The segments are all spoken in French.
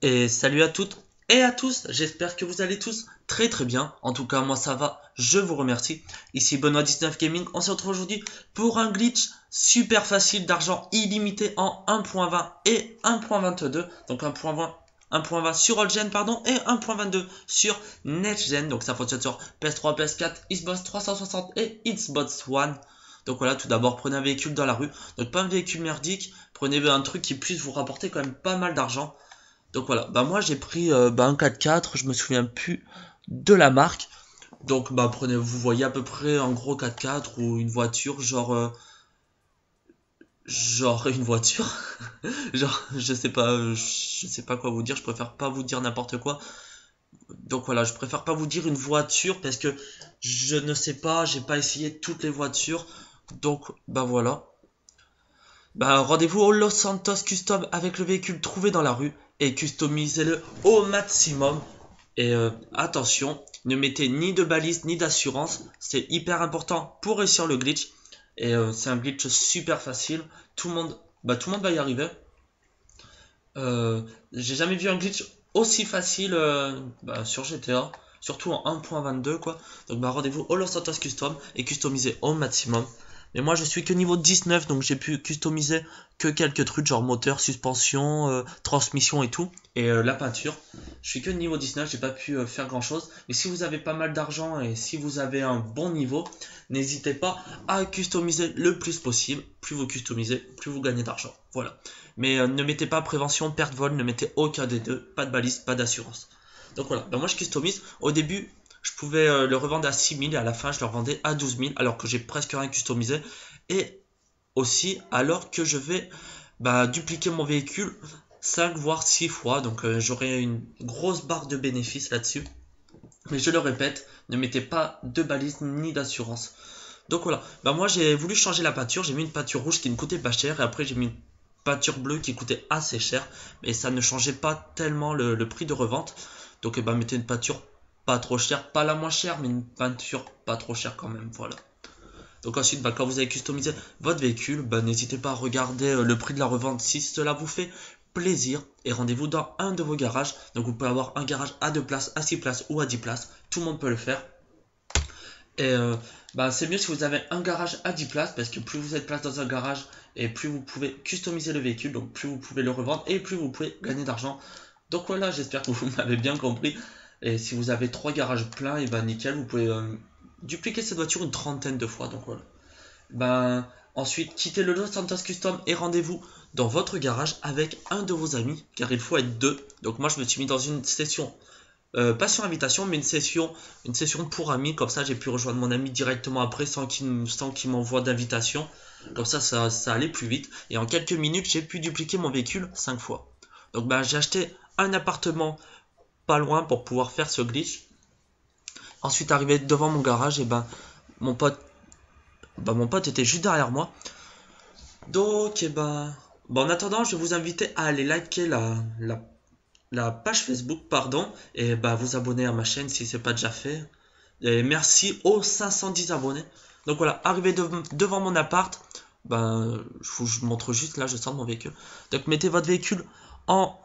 Et salut à toutes et à tous, j'espère que vous allez tous très très bien. En tout cas moi ça va, je vous remercie. Ici Benoît19gaming, on se retrouve aujourd'hui pour un glitch super facile d'argent illimité en 1.20 et 1.22. Donc 1.20 sur old gen pardon et 1.22 sur next gen. Donc ça fonctionne sur PS3, PS4, Xbox 360 et Xbox One. Donc voilà, tout d'abord prenez un véhicule dans la rue, donc pas un véhicule merdique, prenez un truc qui puisse vous rapporter quand même pas mal d'argent. Donc voilà, bah moi j'ai pris un 4x4, je me souviens plus de la marque. Donc bah prenez, vous voyez à peu près en gros 4x4 ou une voiture, genre une voiture. Genre je sais pas quoi vous dire, je préfère pas vous dire n'importe quoi. Donc voilà, je préfère pas vous dire une voiture parce que je ne sais pas, j'ai pas essayé toutes les voitures. Donc bah voilà. Bah rendez-vous au Los Santos Custom avec le véhicule trouvé dans la rue et customisez-le au maximum. Et attention, ne mettez ni de balise ni d'assurance, c'est hyper important pour réussir le glitch. Et c'est un glitch super facile, tout le monde va y arriver. J'ai jamais vu un glitch aussi facile sur GTA, surtout en 1.22 quoi. Donc bah rendez-vous au Los Santos Custom et customisez au maximum. Mais moi je suis que niveau 19, donc j'ai pu customiser que quelques trucs genre moteur, suspension, transmission et tout. Et la peinture, je suis que niveau 19, j'ai pas pu faire grand chose. Mais si vous avez pas mal d'argent et si vous avez un bon niveau, n'hésitez pas à customiser le plus possible. Plus vous customisez, plus vous gagnez d'argent, voilà. Mais ne mettez pas prévention, perte vol, ne mettez aucun des deux. Pas de balise, pas d'assurance. Donc voilà, ben moi je customise. Au début je pouvais le revendre à 6 000 et à la fin je le revendais à 12 000 alors que j'ai presque rien customisé. Et aussi alors que je vais dupliquer mon véhicule 5 voire 6 fois. Donc j'aurai une grosse barre de bénéfices là-dessus. Mais je le répète, ne mettez pas de balise ni d'assurance. Donc voilà, bah moi j'ai voulu changer la peinture. J'ai mis une peinture rouge qui ne coûtait pas cher et après j'ai mis une peinture bleue qui coûtait assez cher. Mais ça ne changeait pas tellement le prix de revente. Donc mettez une peinture pas trop cher, pas la moins chère, mais une peinture pas trop chère quand même, voilà. Donc ensuite, quand vous avez customisé votre véhicule, n'hésitez pas à regarder le prix de la revente si cela vous fait plaisir. Et rendez-vous dans un de vos garages. Donc vous pouvez avoir un garage à 2 places, à 6 places ou à 10 places. Tout le monde peut le faire. Et c'est mieux si vous avez un garage à 10 places parce que plus vous êtes place dans un garage et plus vous pouvez customiser le véhicule, donc plus vous pouvez le revendre et plus vous pouvez gagner d'argent. Donc voilà, j'espère que vous m'avez bien compris. Et si vous avez 3 garages pleins, et nickel, vous pouvez dupliquer cette voiture une trentaine de fois. Donc voilà. Ensuite, quittez le Los Santos Custom et rendez-vous dans votre garage avec un de vos amis, car il faut être 2. Donc moi, je me suis mis dans une session, pas sur invitation, mais une session pour amis. Comme ça, j'ai pu rejoindre mon ami directement après sans qu'il m'envoie d'invitation. Comme ça, ça allait plus vite. Et en quelques minutes, j'ai pu dupliquer mon véhicule 5 fois. Donc j'ai acheté un appartement pas loin pour pouvoir faire ce glitch. Ensuite arrivé devant mon garage, et mon pote était juste derrière moi. Donc en attendant, je vais vous inviter à aller liker la page Facebook pardon, et vous abonner à ma chaîne si c'est pas déjà fait. Et merci aux 510 abonnés. Donc voilà, arrivé devant mon appart, je vous montre juste là, je sors mon véhicule. Donc mettez votre véhicule en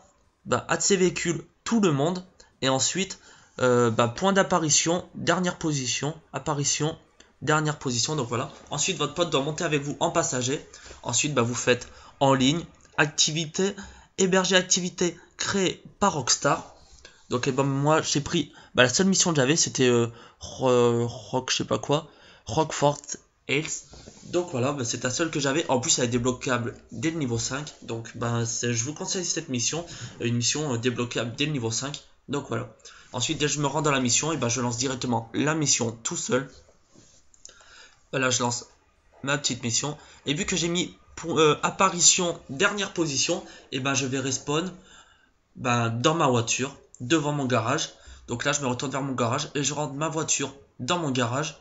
à de ces véhicules tout le monde. Et ensuite, point d'apparition, dernière position, apparition, dernière position. Donc voilà. Ensuite, votre pote doit monter avec vous en passager. Ensuite, vous faites en ligne, activité, héberger activité créée par Rockstar. Donc, moi, j'ai pris la seule mission que j'avais, c'était Rockford Hills. Donc voilà, c'est la seule que j'avais. En plus, elle est débloquable dès le niveau 5. Donc, je vous conseille cette mission. Une mission débloquable dès le niveau 5. Donc voilà. Ensuite, dès que je me rends dans la mission, je lance directement la mission tout seul. Là, je lance ma petite mission. Et vu que j'ai mis pour, apparition dernière position, je vais respawn dans ma voiture, devant mon garage. Donc là, je me retourne vers mon garage et je rentre ma voiture dans mon garage.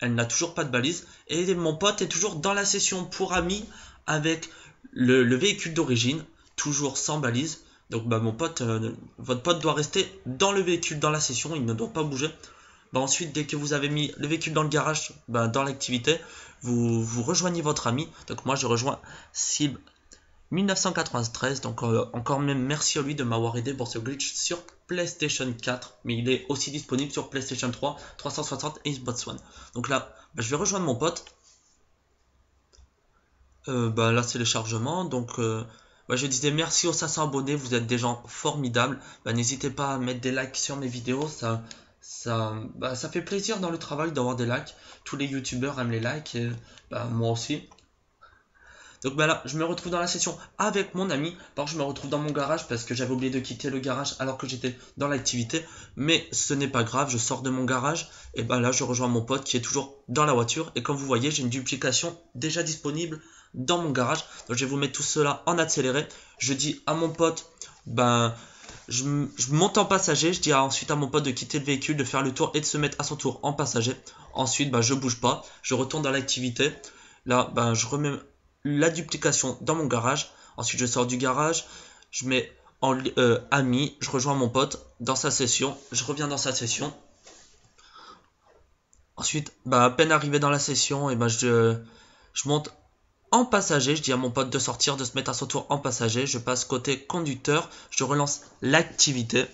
Elle n'a toujours pas de balise. Et mon pote est toujours dans la session pour amis avec le véhicule d'origine. Toujours sans balise. Donc votre pote doit rester dans le véhicule, dans la session. Il ne doit pas bouger. Ensuite, dès que vous avez mis le véhicule dans le garage, dans l'activité, vous rejoignez votre ami. Donc moi, je rejoins 1993, donc encore même merci à lui de m'avoir aidé pour ce glitch sur PlayStation 4, mais il est aussi disponible sur PlayStation 3, 360 et Xbox One. Donc là, je vais rejoindre mon pote. Là c'est le chargement, donc je disais merci aux 500 abonnés, vous êtes des gens formidables. N'hésitez pas à mettre des likes sur mes vidéos, ça fait plaisir dans le travail d'avoir des likes. Tous les youtubeurs aiment les likes, et, moi aussi. Donc là, je me retrouve dans la session avec mon ami. Par contre, je me retrouve dans mon garage parce que j'avais oublié de quitter le garage alors que j'étais dans l'activité. Mais ce n'est pas grave, je sors de mon garage. Et là, je rejoins mon pote qui est toujours dans la voiture. Et comme vous voyez, j'ai une duplication déjà disponible dans mon garage. Donc je vais vous mettre tout cela en accéléré. Je dis à mon pote, je monte en passager. Je dis ensuite à mon pote de quitter le véhicule, de faire le tour et de se mettre à son tour en passager. Ensuite, je bouge pas, je retourne dans l'activité. Là, je remets la duplication dans mon garage. Ensuite je sors du garage, je mets en ami, je rejoins mon pote dans sa session, je reviens dans sa session. Ensuite à peine arrivé dans la session, et je monte en passager, je dis à mon pote de sortir, de se mettre à son tour en passager, je passe côté conducteur, je relance l'activité,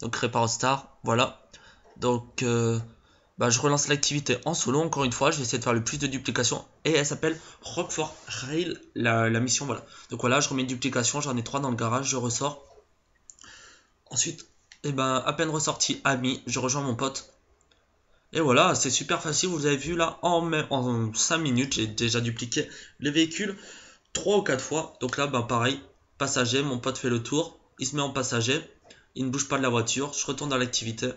donc Répar Star, voilà. Donc je relance l'activité en solo, encore une fois, je vais essayer de faire le plus de duplications et elle s'appelle Rockford Rail, la mission, voilà. Donc voilà, je remets une duplication, j'en ai 3 dans le garage, je ressors. Ensuite, à peine ressorti, ami, je rejoins mon pote. Et voilà, c'est super facile, vous avez vu là, en 5 minutes, j'ai déjà dupliqué les véhicules 3 ou 4 fois. Donc là, pareil, passager, mon pote fait le tour, il se met en passager, il ne bouge pas de la voiture, je retourne dans l'activité.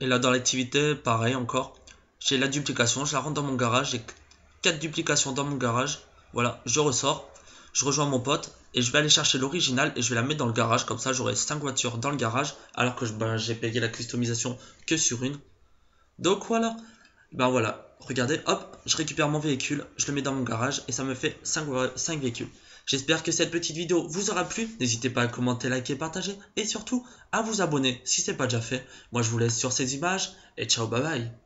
Et là dans l'activité, pareil encore, j'ai la duplication, je la rentre dans mon garage, j'ai 4 duplications dans mon garage, voilà, je ressors, je rejoins mon pote et je vais aller chercher l'original et je vais la mettre dans le garage, comme ça j'aurai 5 voitures dans le garage, alors que j'ai payé la customisation que sur une. Donc voilà, regardez, hop, je récupère mon véhicule, je le mets dans mon garage et ça me fait 5 véhicules. J'espère que cette petite vidéo vous aura plu, n'hésitez pas à commenter, liker, partager et surtout à vous abonner si ce n'est pas déjà fait. Moi je vous laisse sur ces images et ciao, bye bye.